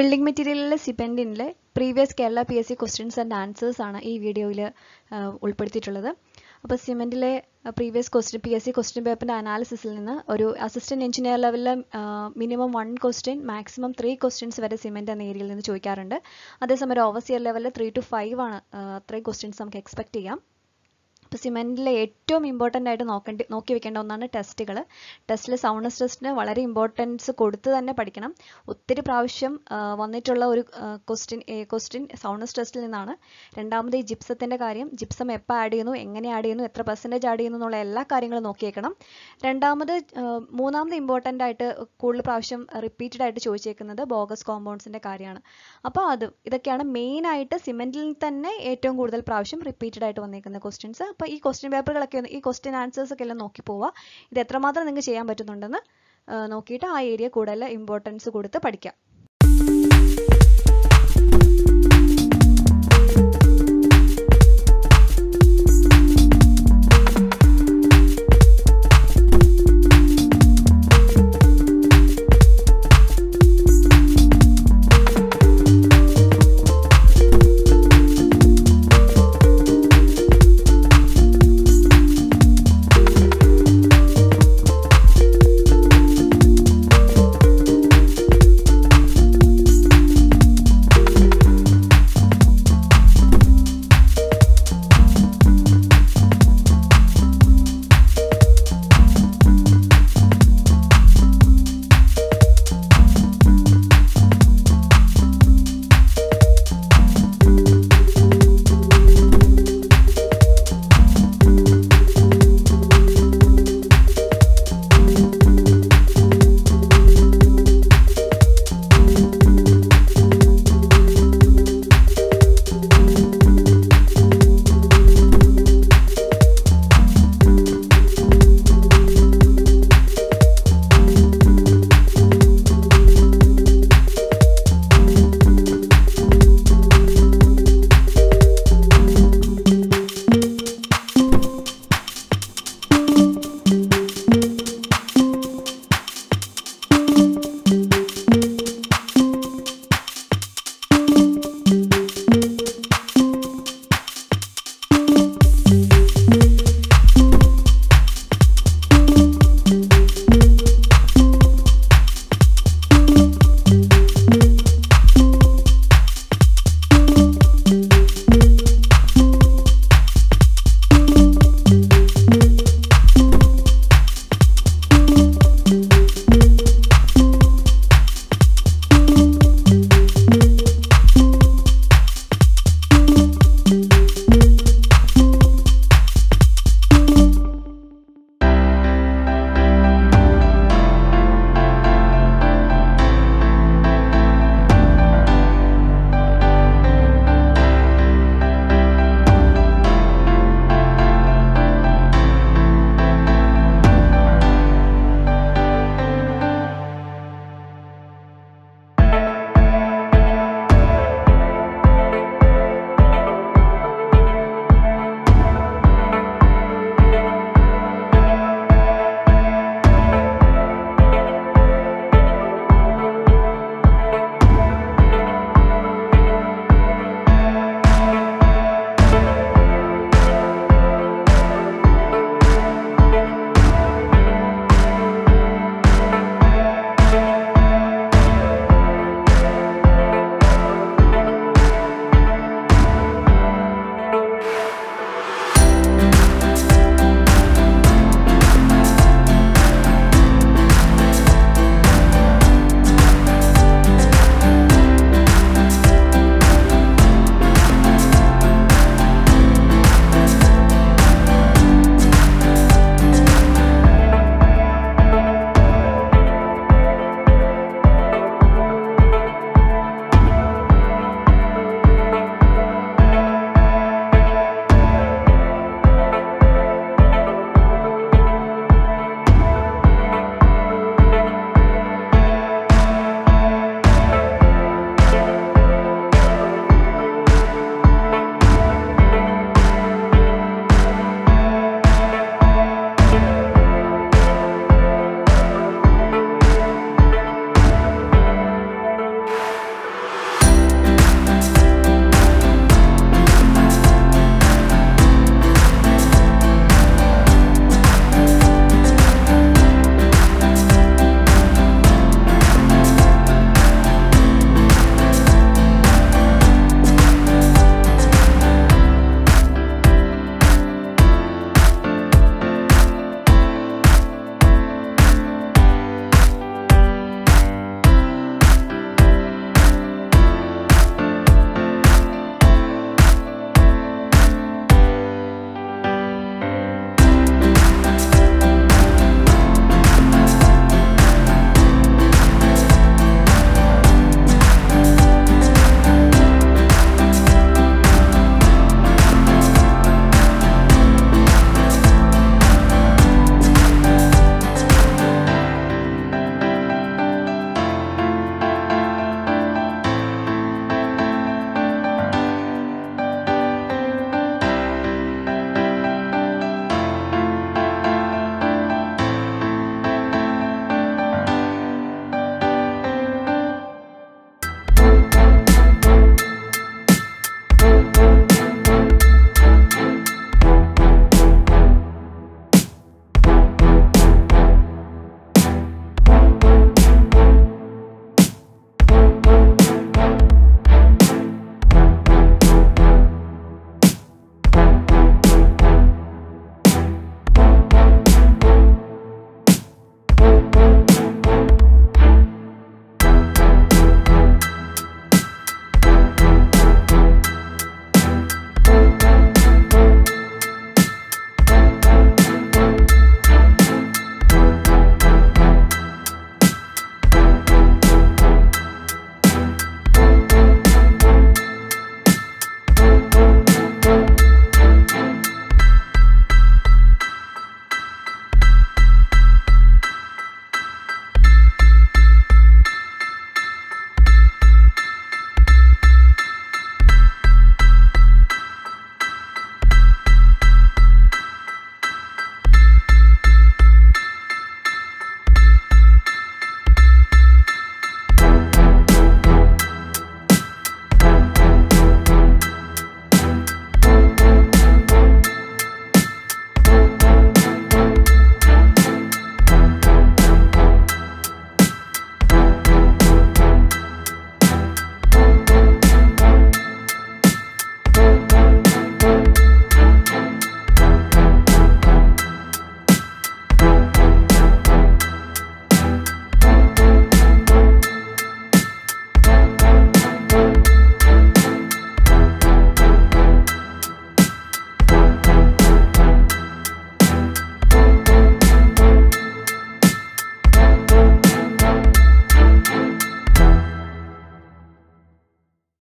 Building material stipend in the previous Kerala PSC questions and answers in this video. Cement previous question PSC question paper analysis assistant engineer level minimum 1 question, maximum 3 questions vare cement and area il ninnu choikkarundu. Adhe samayam overseer level 3 to 5 aanu 3 questions namukku expect cheyyam. Cement is very important to the test. Test is very important to the test. Question is soundness test. The gypsum is added, gypsum is added, the percentage is added, the important to repeated the bogus compounds. The main item is cement repeated questions. This question paper and question answers के लिए Noki Pova इधर तरह मात्रा नंगे चाहिए हम बच्चों Noki टा area कोड़ा ले importance कोड़े तो पढ़ क्या